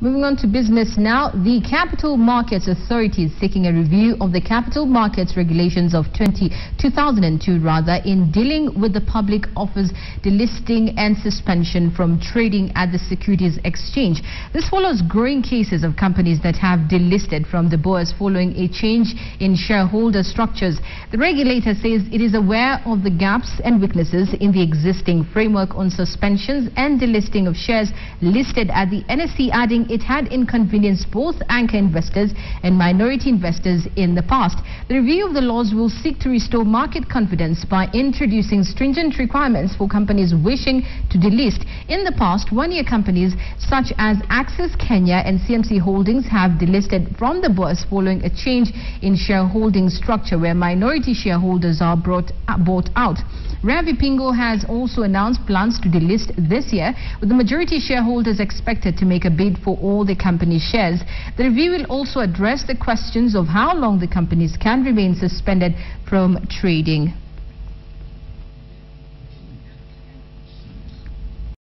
Moving on to business now, the Capital Markets Authority is seeking a review of the Capital Markets Regulations of 2002 in dealing with the public offers, delisting and suspension from trading at the Securities Exchange. This follows growing cases of companies that have delisted from the bourse following a change in shareholder structures. The regulator says it is aware of the gaps and weaknesses in the existing framework on suspensions and delisting of shares listed at the NSE, adding it had inconvenienced both anchor investors and minority investors in the past. The review of the laws will seek to restore market confidence by introducing stringent requirements for companies wishing to delist. In the past 1 year, companies such as Access Kenya and CMC Holdings have delisted from the bourse following a change in shareholding structure where minority shareholders are bought out. Ravi Pingo has also announced plans to delist this year, with the majority shareholders expected to make a bid for all the company's shares. The review will also address the questions of how long the companies can remain suspended from trading.